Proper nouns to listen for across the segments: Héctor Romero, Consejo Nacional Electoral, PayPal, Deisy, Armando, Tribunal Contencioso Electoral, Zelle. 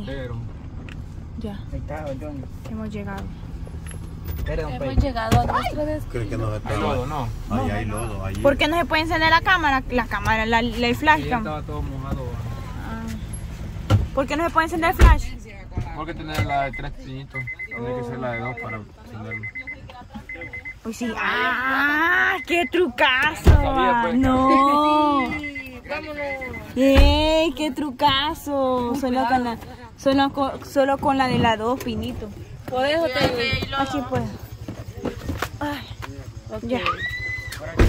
mortero. Ya. Ahí está, John. Hemos llegado. Hemos llegado a nuestro destino. Que no hay lodo, no. Ahí hay lodo. Allí. ¿Por qué no se puede encender la cámara? La cámara, el flash cam. Estaba todo mojado. Ah. ¿Por qué no se puede encender el flash? Porque tener la de 3 pinitos. Tiene que ser la de 2 para encenderlo. Pues sí. ¡Ah! ¡Qué trucazo! ¡No! ¡Ey! ¡Qué trucazo! Solo con la de la 2 pinitos. Por eso te digo. Aquí puedo. Ay, okay. Ya.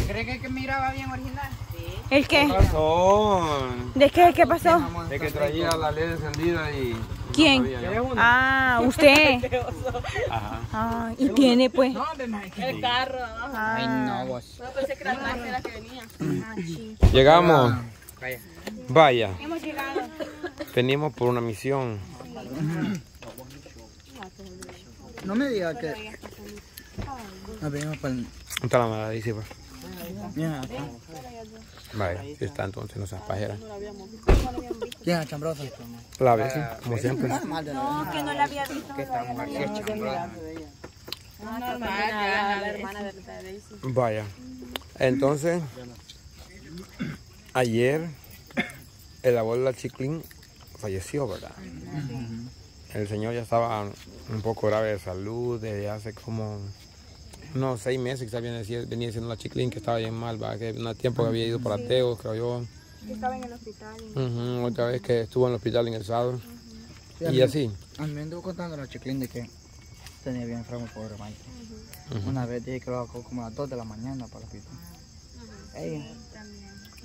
¿Crees que miraba bien original? Sí. ¿El qué? ¿Qué pasó? ¿De qué? ¿Qué pasó? De que traía la LED encendida y... ¿Quién? No, ah, usted. Ajá. Ah, y tiene pues. No, el carro. Ajá. Ay, no, vos. No pensé que era la que venía. Ah, sí. Llegamos. Vaya. Vaya. Hemos llegado. Venimos por una misión. No me digas que. No venimos para el. Está la mala, dice, pues. Vale, si está entonces no seas pajera. ¿Quién es chambrosa? La ves, como siempre. No, que no la había visto. Que está mujer, que es chambrosa. La hermana de Deisy. Vaya, entonces, ayer el abuelo de la Chiclín falleció, ¿verdad? El señor ya estaba un poco grave de salud desde hace como... No, 6 meses que venía diciendo la Chiclín que estaba bien mal, ¿verdad? Que un tiempo que había ido para Teo, creo yo. Que estaba en el hospital. Otra vez que estuvo en el hospital ingresado. Y así. A mí me anduvo contando la Chiclín de que tenía bien enfermo, pobre Mike. Una vez dije que lo bajó como a las 2 de la mañana para el hospital.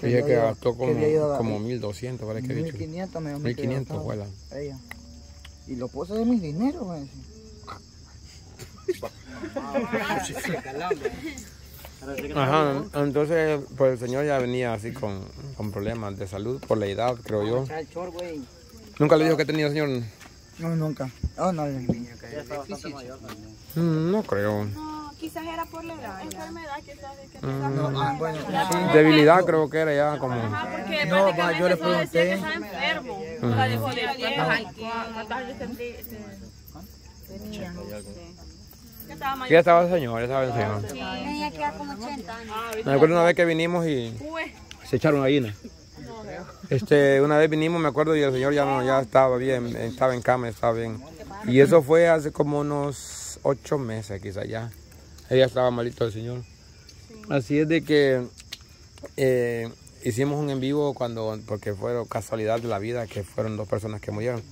Dije que gastó como 1.200, parece que he dicho. 1.500 me dio. 1.500, abuela. Ella. Y lo puso de mi dinero, güey. Ajá, entonces pues el señor ya venía así con problemas de salud por la edad, creo yo. ¿Nunca le dijo que tenía el señor? No, nunca. Oh, no, no creo. No, quizás era por la edad. Enfermedad, quizás. Debilidad creo que era ya como... No, yo le pregunté. Estaba enfermo. Ya estaba el señor, Sí, ella queda como 80 años. Me acuerdo una vez que vinimos y se echaron gallina. Una vez vinimos, me acuerdo, y el señor ya estaba bien, estaba en cama, estaba bien. Y eso fue hace como unos 8 meses quizás ya. Ella estaba malito el señor. Así es de que hicimos un en vivo cuando, porque fue casualidad de la vida que fueron 2 personas que murieron.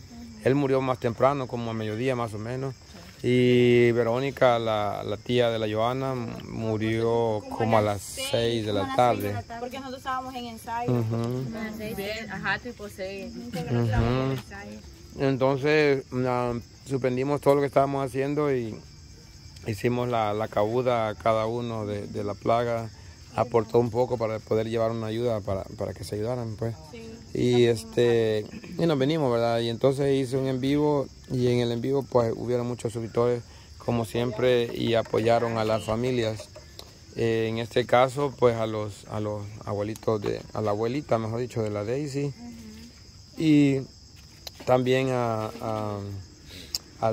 Él murió más temprano, como a mediodía más o menos. Y Verónica, la tía de la Joana, murió como a las 6 de la tarde. Porque nosotros estábamos en ensayo. Ajá, tipo 6. Entonces, suspendimos todo lo que estábamos haciendo y hicimos la cabuda a cada uno de la plaga. Aportó un poco para poder llevar una ayuda para que se ayudaran, pues. Sí. Y nos venimos, ¿verdad? Y entonces hice un en vivo y en el en vivo pues hubieron muchos suscriptores como siempre y apoyaron a las familias. En este caso pues a los abuelitos, a la abuelita mejor dicho de la Deisy y también al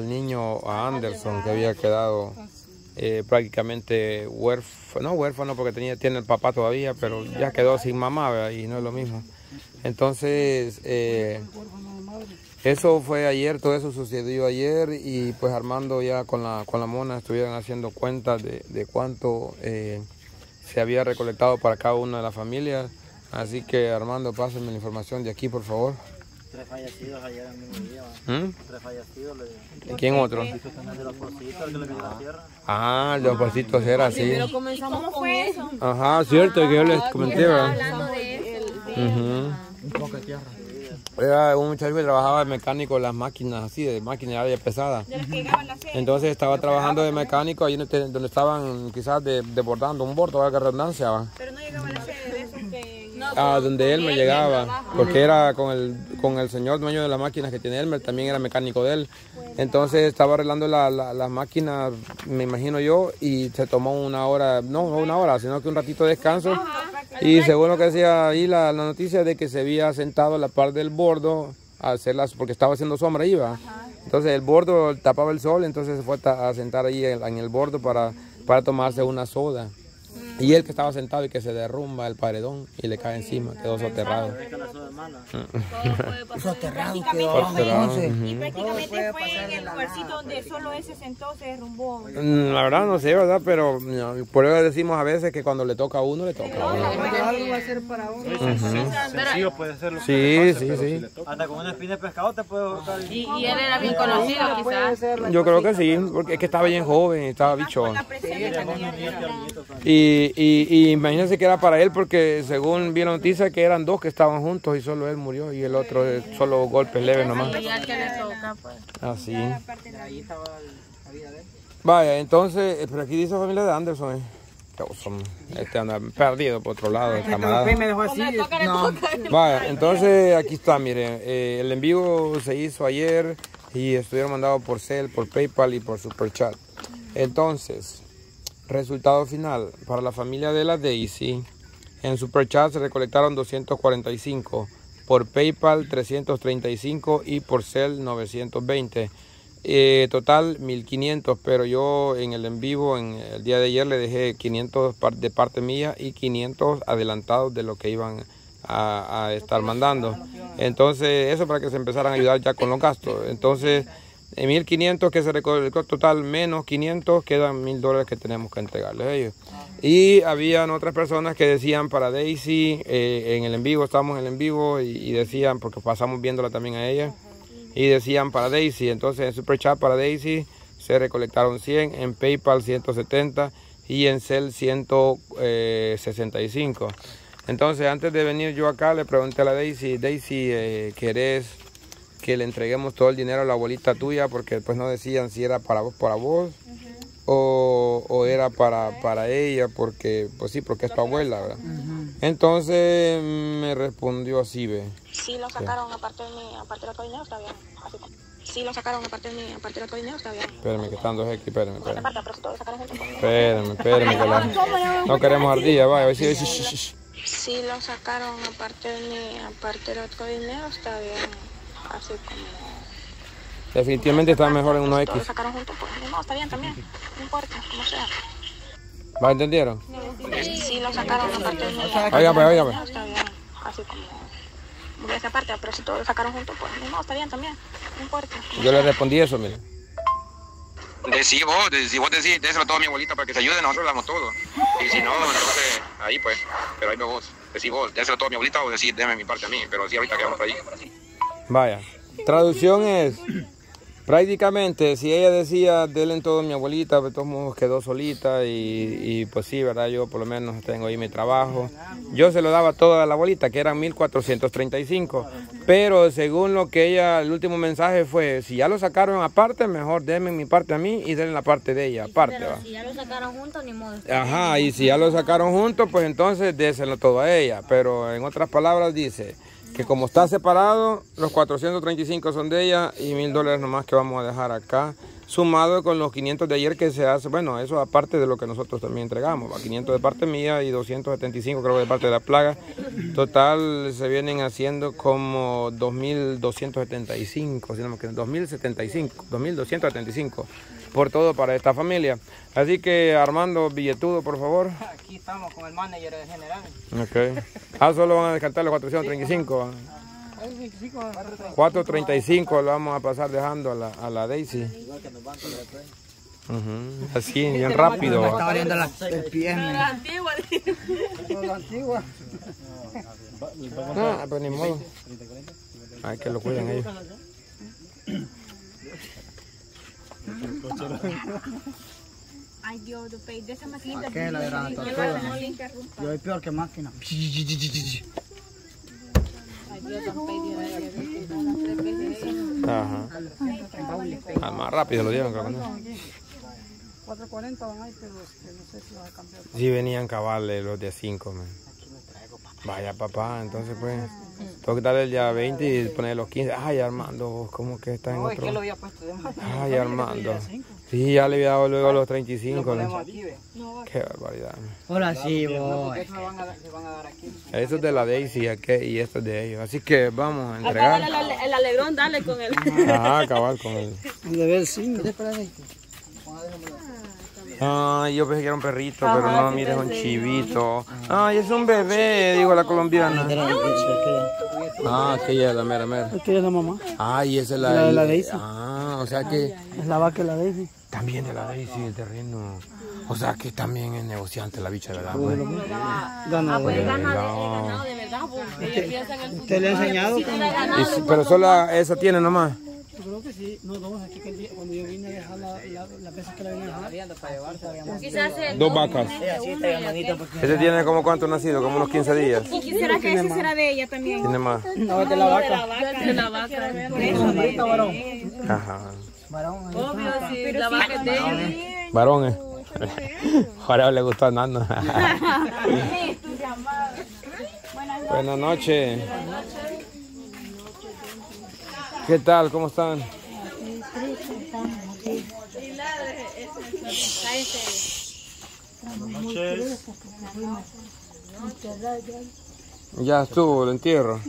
niño, a Anderson que había quedado prácticamente huérfano, no huérfano porque tiene el papá todavía pero ya quedó sin mamá, ¿verdad? Y no es lo mismo. Entonces, eso fue ayer, todo eso sucedió ayer y pues Armando ya con la mona estuvieron haciendo cuentas de cuánto se había recolectado para cada una de las familias. Así que Armando, pásenme la información de aquí, por favor. 3 fallecidos ayer en el mismo día. 3 fallecidos. ¿Y quién otro? Ah, los porcitos era así. Pero comenzamos ¿cómo fue eso? Ajá, cierto, que yo les comenté, ¿verdad? Un poco de tierra. Era un muchacho que trabajaba de mecánico, las máquinas así, de maquinaria pesada. Entonces estaba trabajando de mecánico ahí donde estaban quizás desbordando un bordo, valga redundancia. ¿Va? Pero no llegaba la sede de esos que... No, ah, donde Elmer llegaba, porque era con el señor dueño de las máquinas que tiene Elmer, también era mecánico de él. Entonces estaba arreglando las máquinas, me imagino yo, y se tomó no una hora, sino que un ratito de descanso. Y según lo que decía ahí la noticia de que se había sentado a la par del bordo a hacerlas porque estaba haciendo sombra ahí, ¿va? Entonces el bordo tapaba el sol, entonces se fue a sentar ahí en el bordo para tomarse una soda. Y él que estaba sentado y que se derrumba el paredón y le cae encima, quedó soterrado. Soterrado quedó. Y prácticamente fue en el lugarcito donde solo él se sentó, se derrumbó. La verdad no sé, ¿verdad? Pero por eso decimos a veces que cuando le toca a uno, le toca a uno. Algo va a ser para uno. Sencillo puede ser lo que sí, sí. Hasta con una espina de pescado te puede botar. Y él era bien conocido quizás. Yo creo que sí, porque es que estaba bien joven, estaba bichón. Y imagínense que era para él, porque según vi la noticia que eran dos que estaban juntos y solo él murió y el otro solo golpes leves nomás. Así. Vaya, entonces, pero aquí dice familia de Anderson, este anda perdido por otro lado, el camarada. Vaya, entonces aquí está, miren, el envío se hizo ayer y estuvieron mandados por Zelle, por PayPal y por Superchat. Entonces, resultado final, para la familia de la Deisy, en Superchat se recolectaron 245, por PayPal 335 y por Zelle 920. Total 1500, pero yo en el en vivo, en el día de ayer, le dejé 500 de parte mía y 500 adelantados de lo que iban a estar mandando. Entonces, eso para que se empezaran a ayudar ya con los gastos. Entonces, 1500 que se recolectó total, menos 500, quedan $1000 que tenemos que entregarles a ellos. Y habían otras personas que decían para Deisy, en el en vivo, estábamos en el en vivo y decían, porque pasamos viéndola también a ella, y decían para Deisy. Entonces en Superchat para Deisy se recolectaron 100, en PayPal 170 y en Zelle 165. Entonces antes de venir yo acá le pregunté a la Deisy, ¿querés que le entreguemos todo el dinero a la abuelita tuya? Porque después no decían si era para vos o era para ella, porque pues sí, porque es tu abuela, ¿verdad? Entonces me respondió así, ve. Sí lo sacaron aparte de mí, aparte de otro dinero, está bien. Así está. Sí lo sacaron aparte de mí, aparte de otro dinero, está bien. Espérame que están dos aquí, espérame. Espérame, que la... No queremos ardilla, vaya, a ver si... Sí lo sacaron aparte de mí, aparte de otro dinero, está bien. Así como... Definitivamente está mejor en 1X. Lo sacaron juntos, pues. No, está bien también. No importa, como sea. ¿Va? ¿Entendieron? Sí, lo sacaron aparte de mí. Óigame. Está bien, así como... De esa parte, pero si todos lo sacaron juntos, pues. No, está bien también. No importa. Yo le respondí eso, mire. Si vos decís, déselo todo a mi abuelita para que se ayude, nosotros lo damos todo. Y si no, entonces, ahí pues. Pero ahí no vos. Decís vos, déselo todo a mi abuelita o decís, déme mi parte a mí. Pero sí, ahorita quedamos por ahí. Vaya, traducción es, prácticamente, si ella decía, denle todo a mi abuelita, de todos modos quedó solita y pues sí, ¿verdad? Yo por lo menos tengo ahí mi trabajo. Yo se lo daba todo a la abuelita, que eran 1435, pero según lo que ella, el último mensaje fue, si ya lo sacaron aparte, mejor denme mi parte a mí y denle la parte de ella, aparte, ¿va? Si ya lo sacaron juntos, ni modo. Ajá, y si ya lo sacaron juntos, pues entonces déselo todo a ella, pero en otras palabras dice... que como está separado, los 435 son de ella y $1000 nomás que vamos a dejar acá, sumado con los 500 de ayer que se hace, bueno, eso aparte de lo que nosotros también entregamos, va, 500 de parte mía y 275 creo de parte de la plaga, total se vienen haciendo como 2275, si no me equivoco, 2275 por todo para esta familia. Así que Armando, billetudo, por favor. Aquí estamos con el manager de general. Ok. Solo van a descartar los 435. 435 lo vamos a pasar dejando a la Deisy. Así, bien rápido. Me está abriendo las piernas. La antigua. No, pero ni modo. Hay que lo cuiden ellos. Ay Dios, de esa maquinita. ¿Qué la verdad? Yo soy peor que máquina. Ajá. Más rápido lo dieron, cabrón. 440 van ahí, pero no sé si los he cambiado. Sí venían cabales los de 5, man. Vaya papá, entonces pues. Tengo que darle ya 20 y poner los 15. Ay, Armando, ¿cómo que está en otro? No, es que lo había puesto de más. Ay, Armando. Sí, ya le había dado luego los 35. ¿Lo aquí, no? Qué barbaridad. Ahora sí, vos. Eso es de la Deisy y esto es de ellos. Así que vamos a entregar. El alegrón, dale con él. Ajá, acabar con él. Nivel 5. Ah, yo pensé que era un perrito, ajá, pero no, mire, es un chivito. Ay, es un bebé, digo la colombiana. Ah, aquella es la mera, mera. Aquella es la mamá. Ay, esa es la de la Deisy. Ah, o sea que... Es la vaca de la Deisy. También de la Deisy, el terreno. O sea que también es negociante la bicha, ¿verdad? Ah, pues es ganado de verdad, porque usted le ha enseñado. Pero solo esa tiene nomás. Yo creo que sí, no, dos, aquí cuando yo vine a dejar las veces que la vine a dejar, para llevar, dos vacas. Este tiene como cuánto nacido, como unos 15 días. Y quisiera que ese será de ella también. Tiene más. No, es de la vaca. De la vaca. Varón, varón. Ajá. Varón. Obvio, sí, la vaca es de ella. Varones. Ahora le gusta andando. Buenas noches. ¿Qué tal? ¿Cómo están? Buenas noches. Ya estuvo el entierro.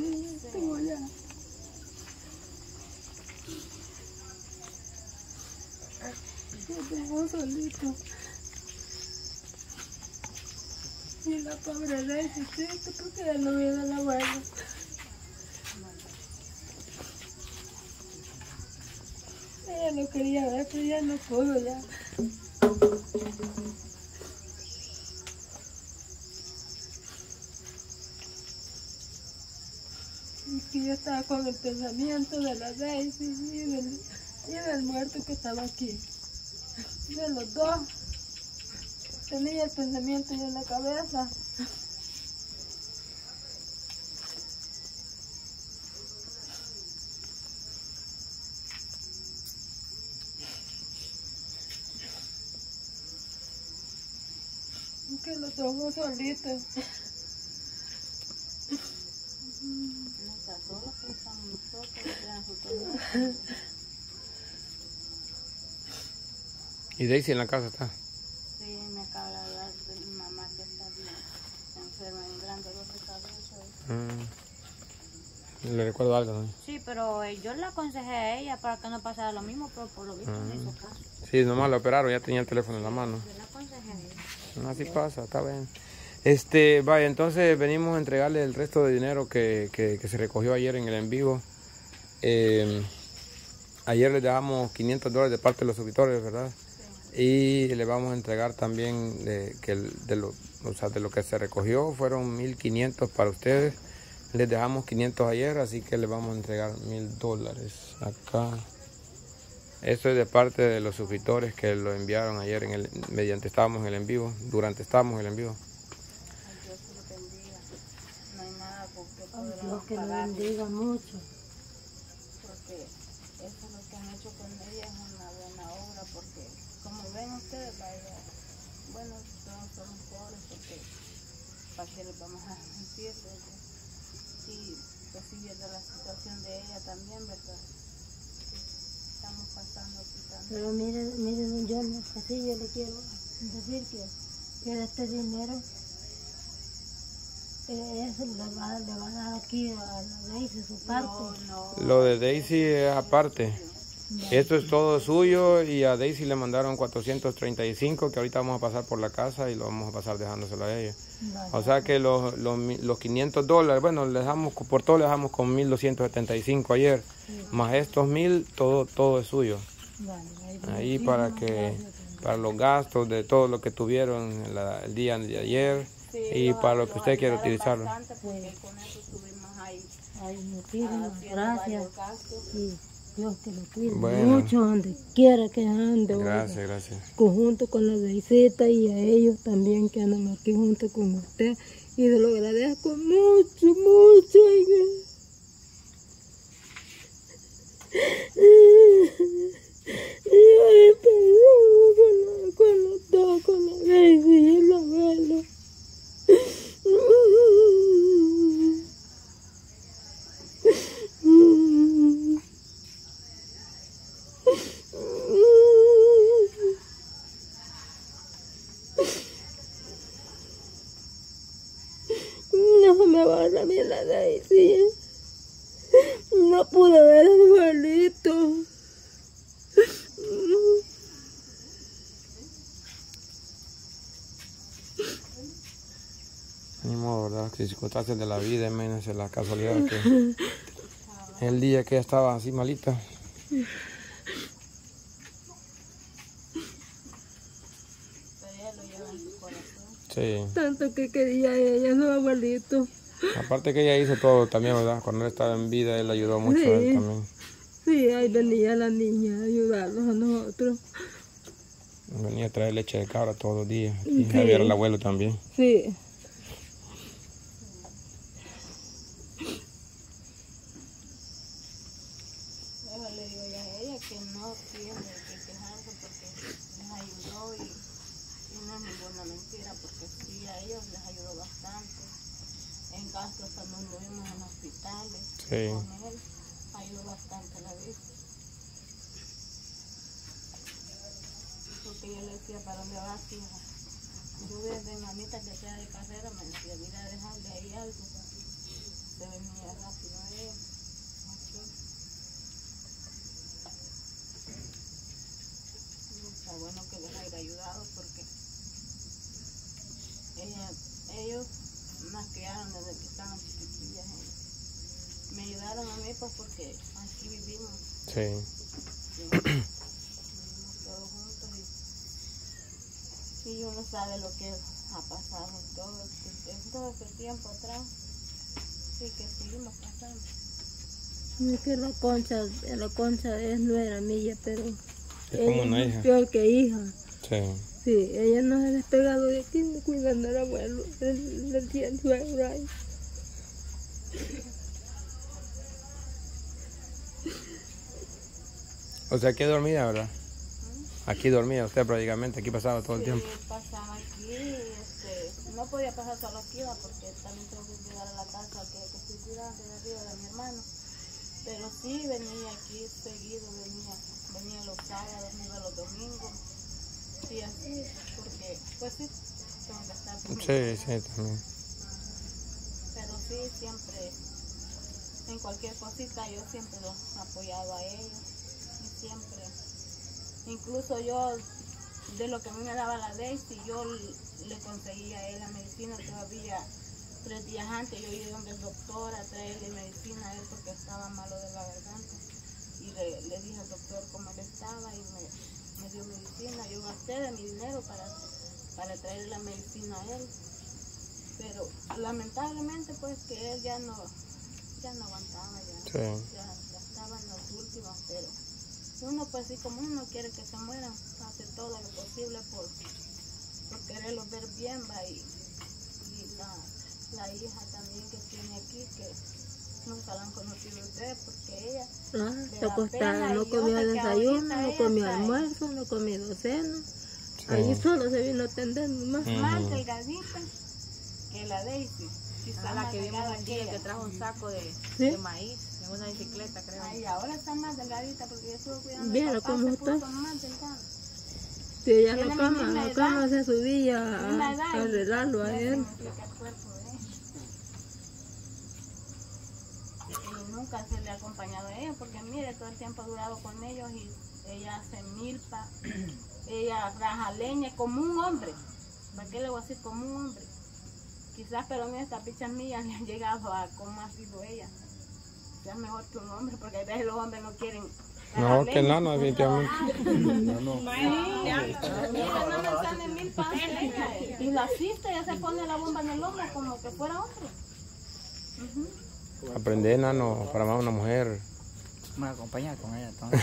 Y la pobre de porque ya no viene la abuela. Ella no quería ver, pero ya no pudo, ya. Y que yo estaba con el pensamiento de la Deisy y del muerto que estaba aquí. De los dos. Tenía el pensamiento ya en la cabeza. Que lo tomó solito. No está solo, pensamos nosotros. ¿Y Deisy en la casa está? Sí, me acaba de hablar de mi mamá que está bien enferma, en gran dolor de cabeza. ¿Le recuerdo algo, no? Sí, pero yo le aconsejé a ella para que no pasara lo mismo, pero por lo visto no hizo caso. Sí, nomás la operaron, ya tenía el teléfono en la mano. Yo le aconsejé a ella. Así pasa, está bien. Vaya, entonces venimos a entregarle el resto de dinero que se recogió ayer en el en vivo. Ayer le dejamos $500 de parte de los suscriptores, ¿verdad? Sí. Y le vamos a entregar también de lo que se recogió, fueron $1,500 para ustedes. Les dejamos 500 ayer, así que le vamos a entregar $1,000 acá. Esto es de parte de los suscriptores que lo enviaron ayer estábamos en el en vivo, durante estábamos en el en vivo. Ay, Dios que lo bendiga. No hay nada porque Dios que lo bendiga mucho. Porque eso es lo que han hecho con ella, es una buena obra, porque como ven ustedes, vaya, bueno, todos somos pobres, porque para qué les vamos a mentir, ¿verdad? Y recibiendo la situación de ella también, ¿verdad? Estamos pasando aquí también. Pero mire, don John, así yo le quiero decir que este dinero le van a dar aquí a la Deisy su parte. No, no. Lo de Deisy es aparte. Esto es todo suyo y a Deisy le mandaron 435 que ahorita vamos a pasar por la casa y lo vamos a pasar dejándoselo a ella. Vale. O sea que los $500, bueno, le dejamos, por todo le dejamos con 1,275 ayer, sí. Más estos 1,000, todo es suyo. Vale. Ahí para los gastos de todo lo que tuvieron el día de ayer, sí, y para lo que usted quiera utilizarlo. Gracias. Dios que lo cuide mucho donde quiera que ande. Gracias, oiga. Gracias. Junto con la Deisy y a ellos también que andan aquí junto con usted. Y se lo agradezco mucho, mucho, oiga. Yo perdón con los dos, con la Deisy y el abuelo. la Deisy no pude ver a mi abuelito. Ni modo, ¿verdad? Que circunstancias de la vida, menos la casualidad que el día que ella estaba así malita. Sí. Tanto que quería ella, su abuelito. Aparte que ella hizo todo también, ¿verdad? Cuando él estaba en vida, él ayudó mucho a él también. Sí, ahí venía la niña a ayudarnos a nosotros. Venía a traer leche de cabra todos los días. Y Javier, el abuelo también. Sí. Luego le digo ya a ella que no tiene que quejarse porque les ayudó y no es ninguna mentira, porque sí, a ellos les ayudó bastante. En gastos también lo vimos en hospitales. Sí. Con él ayudó bastante la vista. Porque yo le decía, ¿para dónde vas, hija? Yo desde mamita que sea de carrera me decía, mira, déjale ahí algo. Se venía rápido a ella. Está bueno que les haya ayudado porque ellos las criaron desde que estaban chiquitillas. Me ayudaron a mí pues porque aquí vivimos. Sí. Vivimos todos juntos y uno sabe lo que ha pasado en todo ese tiempo atrás. Sí, que seguimos pasando. Es que la Concha es nuera mía, pero es como una hija. Peor que hija. Sí. Sí, ella no se ha despegado de aquí cuidando al abuelo. Le tiene suegro ahí. O sea, aquí dormía, ¿verdad? Aquí dormía usted prácticamente, aquí pasaba todo el tiempo. Pasaba aquí, no podía pasar solo aquí, porque también tengo que llegar a la casa que estoy cuidando de arriba de mi hermano. Pero sí venía aquí seguido, venía los sábados, venía los domingos. Sí, así, porque pues sí, tengo que estar conmigo. Sí, también. Pero sí, siempre, en cualquier cosita, yo siempre los apoyaba a ellos. Y siempre, incluso yo, de lo que a mí me daba la Deisy, yo le conseguía a él la medicina todavía. 3 días antes yo iba donde el doctor a traerle medicina a él porque estaba malo de la garganta. Y le dije al doctor cómo él estaba y me dio medicina. Yo gasté de mi dinero para traerle la medicina a él. Pero lamentablemente pues que él ya no aguantaba, ya estaba en los últimos. Pero uno pues sí, como uno quiere que se mueran, hace todo lo posible por quererlos ver bien, va. Y la hija también que tiene aquí, que nunca la han conocido ustedes porque ella se acostaba, no comió desayuno, no comió almuerzo, no comió cena. Sí. Allí solo se vino a atender nomás. Más delgadita que la Deisy. Quizá la que vimos aquí, que trajo un saco de maíz en una bicicleta, creo. Ay, ahora está más delgadita porque yo estuve cuidando. Mira cómo está. Si ella no cama, se subía a arreglarlo a él. Nunca se le ha acompañado a ella, porque mire, todo el tiempo ha durado con ellos y ella hace milpa, ella raja leña como un hombre. ¿Para qué le voy a decir como un hombre? Quizás, pero mira, estas pichas mías le han llegado a cómo ha sido ella. Ya mejor que un hombre, porque a veces los hombres no quieren. No, que no, definitivamente. No. No en mil pases. Y la asiste, ella se pone la bomba en el hombro como que fuera hombre. Aprender, nano, para más una mujer. Me acompaña con ella entonces.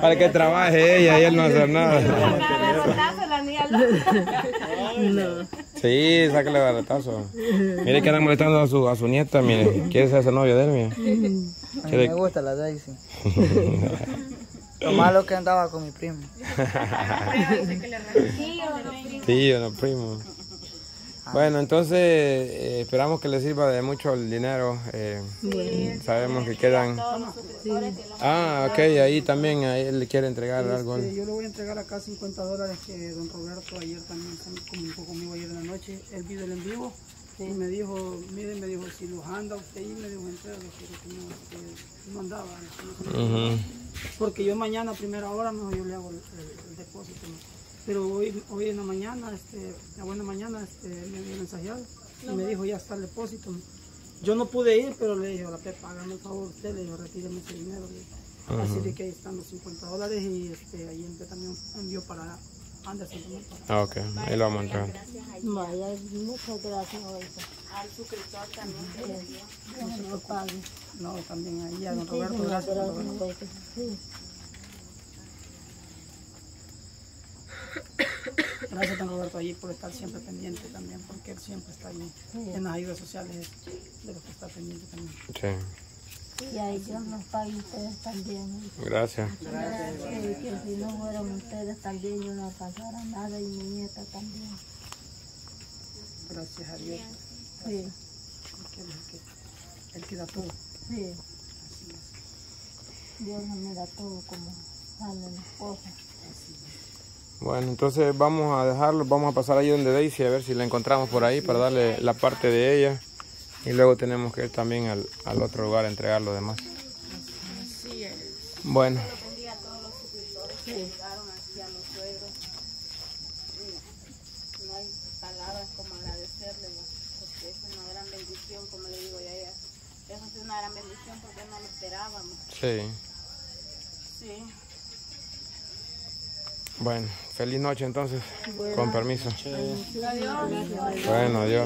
Para que trabaje ella y él no hace nada. Sí, sácale baratazo. Mire que anda molestando a su nieta, mire. Quiere ser novio de él, mire. A mí me gusta la Deisy. Lo malo que andaba con mi primo. Tío, no primo. Bueno, entonces esperamos que les sirva de mucho el dinero. Sabemos que quedan. Ok, ahí también a él le quiere entregar algo. Yo le voy a entregar acá $50 que don Roberto ayer también comunicó conmigo ayer en la noche. Él vio el en vivo Sí. Y me dijo, miren, me dijo, si los anda usted ahí, me dijo, entero, que no andaba. Porque yo mañana a primera hora, mejor yo le hago el depósito. Pero hoy en la mañana, la buena mañana, me había mensajeado y me dijo, ya está el depósito. Yo no pude ir, pero le dije, la Pepa, hágame el favor usted, le dijo, retíreme ese dinero. Así de que ahí están los $50 y ahí también envió para Anderson. Ah, ok, ahí lo vamos a entrar. Vaya, muchas gracias al suscriptor también que le dio. No, también ahí a don Roberto, gracias. Gracias a don Roberto allí por estar siempre pendiente también, porque él siempre está allí en las ayudas sociales de los que está pendiente también. Sí. Y ahí Dios nos pague ustedes también. Gracias. Gracias. Que si no fueran ustedes también yo no alcanzara nada y mi nieta también. Gracias a Dios. Sí. Porque él que da todo. Sí. Así es. Dios no me da todo como sale mi esposa. Así es. Bueno, entonces vamos a dejarlo, vamos a pasar ahí donde Deisy a ver si la encontramos por ahí para darle la parte de ella. Y luego tenemos que ir también al otro lugar a entregar lo demás. Así es. Bueno. A todos los suscriptores que llegaron aquí, a los suegros. No hay palabras como agradecerles, porque es una gran bendición, como le digo ya ella. Eso es una gran bendición porque no lo esperábamos. Sí. Sí. Bueno, feliz noche entonces. Buenas. Con permiso. Noche. Adiós. Bueno, adiós.